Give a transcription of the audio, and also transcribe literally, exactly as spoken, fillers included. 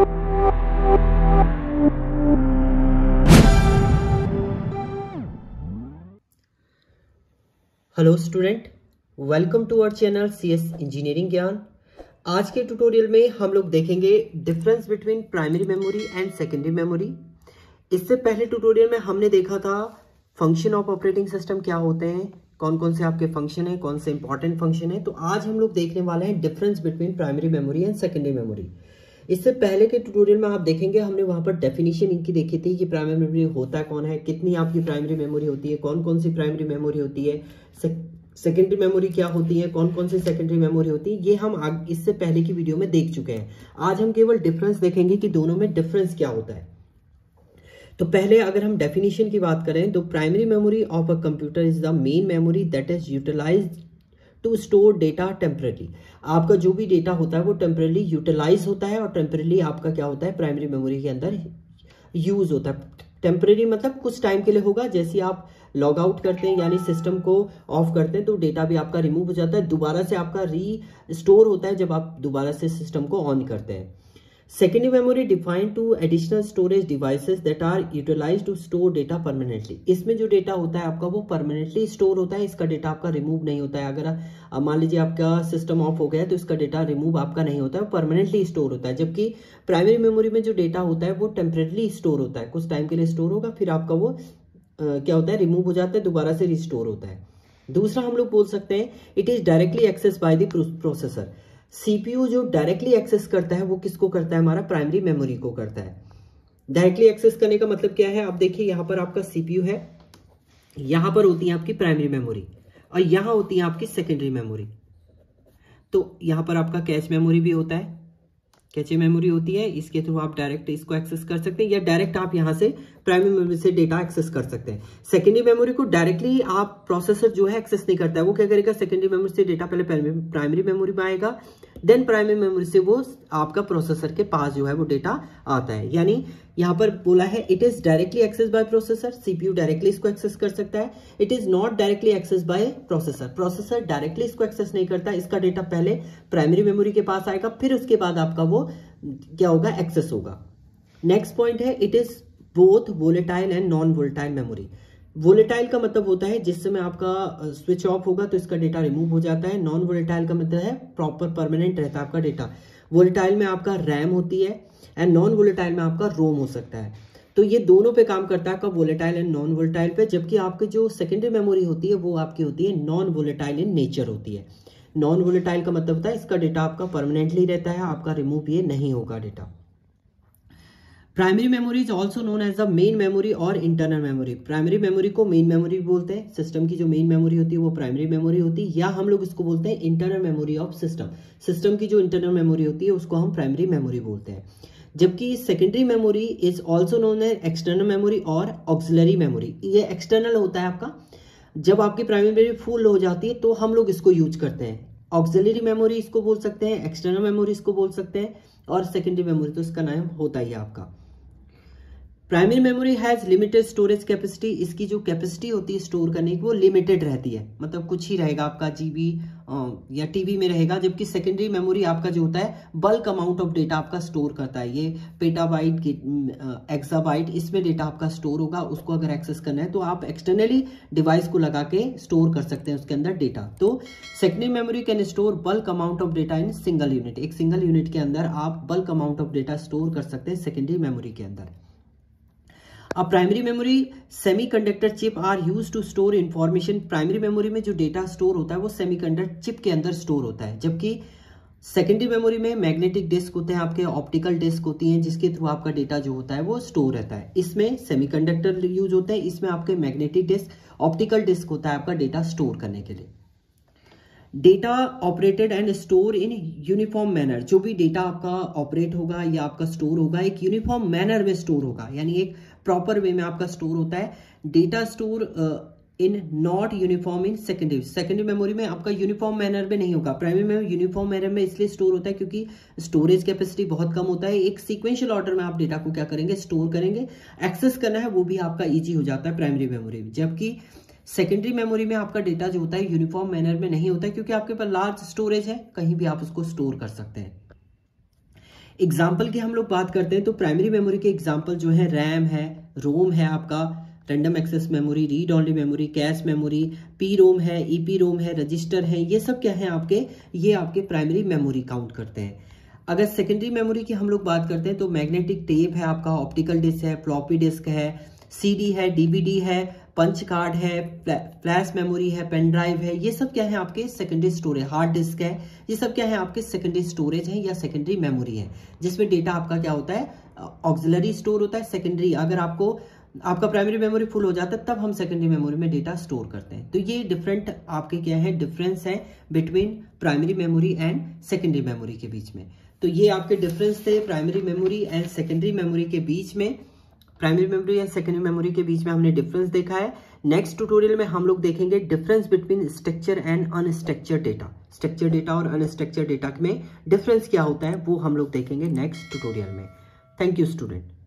Hello student, welcome to our channel CS engineering ज्ञान। आज के ट्यूटोरियल में हम लोग देखेंगे difference between primary memory and secondary memory. इससे पहले ट्यूटोरियल में हमने देखा था फंक्शन ऑफ ऑपरेटिंग सिस्टम क्या होते हैं, कौन कौन से आपके फंक्शन हैं, कौन से इंपॉर्टेंट फंक्शन हैं। तो आज हम लोग देखने वाले हैं difference between primary memory and secondary memory. इससे पहले के ट्यूटोरियल में आप देखेंगे हमने वहाँ पर डेफिनेशन इनकी देखी थी कि प्राइमरी मेमोरी होता कौन है, कितनी आपकी प्राइमरी मेमोरी होती है, कौन कौन सी प्राइमरी मेमोरी होती है, सेकेंडरी मेमोरी क्या होती है, कौन कौन सी सेकेंडरी मेमोरी होती है। ये हम इससे पहले की वीडियो में देख चुके हैं। आज हम केवल डिफरेंस देखेंगे कि दोनों में डिफरेंस क्या होता है। तो पहले अगर हम डेफिनेशन की बात करें तो primary memory of a computer is the main memory that is utilised to store data temporarily. आपका जो भी डेटा होता है वो टेम्परेली यूटिलाइज होता है और टेम्परेली आपका क्या होता है प्राइमरी मेमोरी के अंदर यूज होता है। टेम्परेरी मतलब कुछ टाइम के लिए होगा, जैसे आप लॉग आउट करते हैं यानी सिस्टम को ऑफ करते हैं तो डेटा भी आपका रिमूव हो जाता है, दोबारा से आपका री स्टोर होता है जब आप दोबारा से सिस्टम को ऑन करते हैं। Secondary memory defined to additional storage devices that are utilised to store data permanently. इसमें जो डेटा होता है आपका वो परमानेंटली स्टोर होता है, इसका डेटा आपका रिमूव नहीं होता है। अगर मान लीजिए आपका सिस्टम ऑफ हो गया तो इसका डेटा रिमूव आपका नहीं होता है, परमानेंटली स्टोर होता है। जबकि प्राइमरी मेमोरी में जो डेटा होता है वो टेम्परेली स्टोर होता है, कुछ टाइम के लिए स्टोर होगा फिर आपका वो आ, क्या होता है रिमूव हो जाता है, दोबारा से रिस्टोर होता है। दूसरा हम लोग बोल सकते हैं it is directly access by the processor. CPU जो डायरेक्टली एक्सेस करता है वो किसको करता है, हमारा प्राइमरी मेमोरी को करता है। डायरेक्टली एक्सेस करने का मतलब क्या है, आप देखिए यहाँ पर आपका सीपीयू है, यहाँ पर होती है आपकी प्राइमरी मेमोरी और यहाँ होती है आपकी सेकेंडरी मेमोरी। तो यहाँ पर आपका कैच मेमोरी भी होता है, कैचे मेमोरी होती है, इसके थ्रू आप डायरेक्ट इसको एक्सेस कर सकते हैं या डायरेक्ट आप यहाँ से प्राइमरी मेमोरी से डेटा एक्सेस कर सकते हैं। सेकेंडरी मेमोरी को डायरेक्टली आप प्रोसेसर जो है एक्सेस नहीं करता है, वो क्या करेगा सेकेंडरी मेमोरी से डेटा पहले प्राइमरी मेमोरी में आएगा, देन प्राइमरी मेमोरी से वो आपका प्रोसेसर के पास जो है वो डेटा आता है। यानी यहाँ पर बोला है it is directly access by processor, CPU directly इसको एक्सेस कर सकता है। It is not directly access by processor, processor directly इसको एक्सेस नहीं करता, इसका डेटा पहले प्राइमरी मेमोरी के पास आएगा फिर उसके बाद आपका वो क्या होगा एक्सेस होगा। नेक्स्ट पॉइंट है it is both volatile and non volatile memory. Volatile का मतलब होता है जिस समय आपका स्विच ऑफ होगा तो इसका डेटा रिमूव हो जाता है। नॉन वोलेटाइल का मतलब है प्रॉपर परमानेंट रहता है आपका डेटा। वोलेटाइल में आपका रैम होती है एंड नॉन वोलेटाइल में आपका रोम हो सकता है। तो ये दोनों पे काम करता है आपका वोलेटाइल एंड नॉन वोलेटाइल पे। जबकि आपकी जो सेकेंडरी मेमोरी होती है वो आपकी होती है नॉन वोलेटाइल इन नेचर होती है। नॉन वोलेटाइल का मतलब होता है इसका डेटा आपका परमानेंटली रहता है, आपका रिमूव ये नहीं होगा data. Primary memory is also known as the main memory और इंटरनल मेमोरी। प्राइमरी मेमोरी को मेन मेमोरी बोलते हैं, सिस्टम की जो मेन मेमोरी होती है वो प्राइमरी मेमोरी होती है, या हम लोग इसको बोलते हैं internal memory of system. System की जो इंटरनल मेमोरी होती है उसको हम प्राइमरी मेमोरी बोलते हैं। जबकि secondary memory is also known as external memory और ऑक्सिलरी मेमोरी। ये एक्सटर्नल होता है आपका, जब आपकी प्राइमरी मेमोरी फुल हो जाती है तो हम लोग इसको यूज करते हैं। ऑक्सिलरी मेमोरी इसको बोल सकते हैं, एक्सटर्नल मेमोरी इसको बोल सकते हैं और सेकेंडरी मेमोरी तो इसका नाम होता ही है आपका। Primary memory has limited storage capacity. इसकी जो कैपेसिटी होती है स्टोर करने की वो लिमिटेड रहती है, मतलब कुछ ही रहेगा आपका जीबी या टीबी में रहेगा। जबकि सेकेंडरी मेमोरी आपका जो होता है बल्क अमाउंट ऑफ डेटा आपका स्टोर करता है, ये पेटाबाइट एक्साबाइट इसमें डेटा आपका स्टोर होगा। उसको अगर एक्सेस करना है तो आप एक्सटर्नली डिवाइस को लगा के स्टोर कर सकते हैं उसके अंदर डेटा। तो secondary memory can store bulk amount of data in single unit. एक सिंगल यूनिट के अंदर आप bulk amount of data store कर सकते हैं सेकेंडरी मेमोरी के अंदर। अब primary memory semiconductor chip are use to store information. Primary memory में जो डेटा स्टोर होता है वो सेमीकंडक्टर चिप के अंदर स्टोर होता है। जबकि सेकेंडरी मेमोरी में मैग्नेटिक डिस्क होते हैं, आपके ऑप्टिकल डिस्क होती हैं, जिसके थ्रू आपका डेटा जो होता है वो स्टोर रहता है। इसमें सेमीकंडक्टर यूज होते हैं, इसमें आपके मैग्नेटिक डिस्क ऑप्टिकल डिस्क होता है आपका डेटा स्टोर करने के लिए। Data operated and store in uniform manner. जो भी डेटा आपका ऑपरेट होगा या आपका स्टोर होगा एक यूनिफॉर्म मैनर में स्टोर होगा, यानी एक प्रॉपर वे में आपका स्टोर होता है। Data store in not uniform in secondary. Secondary memory में आपका यूनिफॉर्म मैनर में नहीं होगा, प्राइमरी में यूनिफॉर्म मैनर में इसलिए स्टोर होता है क्योंकि स्टोरेज कैपेसिटी बहुत कम होता है। एक सीक्वेंशियल ऑर्डर में आप डेटा को क्या करेंगे स्टोर करेंगे, एक्सेस करना है वो भी आपका ईजी हो जाता है प्राइमरी मेमोरी में। जबकि सेकेंडरी मेमोरी में आपका डेटा जो होता है यूनिफॉर्म मैनर में नहीं होता है, क्योंकि आपके पास लार्ज स्टोरेज है, कहीं भी आप उसको स्टोर कर सकते हैं। एग्जाम्पल की हम लोग बात करते हैं तो प्राइमरी मेमोरी के एग्जाम्पल जो है रैम है, रोम है, आपका random access memory, read only memory, cache memory, P ROM है, ई पी रोम है, रजिस्टर है, ये सब क्या है आपके, ये आपके प्राइमरी मेमोरी काउंट करते हैं। अगर सेकेंडरी मेमोरी की हम लोग बात करते हैं तो मैग्नेटिक टेप है, आपका ऑप्टिकल डिस्क है, फ्लॉपी डिस्क है, सीडी है, डीवीडी है, पंच कार्ड है, फ्लैश मेमोरी है, पेन ड्राइव है, ये सब क्या है आपके सेकेंडरी स्टोरेज, हार्ड डिस्क है, ये सब क्या है आपके सेकेंडरी स्टोरेज है या सेकेंडरी मेमोरी है, जिसमें डेटा आपका क्या होता है, ऑक्सिलरी स्टोर होता है। सेकेंडरी, अगर आपको आपका प्राइमरी मेमोरी फुल हो जाता है तब हम सेकेंडरी मेमोरी में डेटा स्टोर करते हैं। तो ये डिफरेंट आपके क्या है, डिफरेंस है between primary memory and secondary memory के बीच में। तो ये आपके डिफरेंस थे primary memory and secondary memory के बीच में, primary memory and secondary memory के बीच में हमने डिफरेंस देखा है। नेक्स्ट ट्यूटोरियल में हम लोग देखेंगे difference between structure and unstructured data, structure data और अनस्ट्रक्चर्ड डेटा में डिफरेंस क्या होता है वो हम लोग देखेंगे नेक्स्ट ट्यूटोरियल में। Thank you student.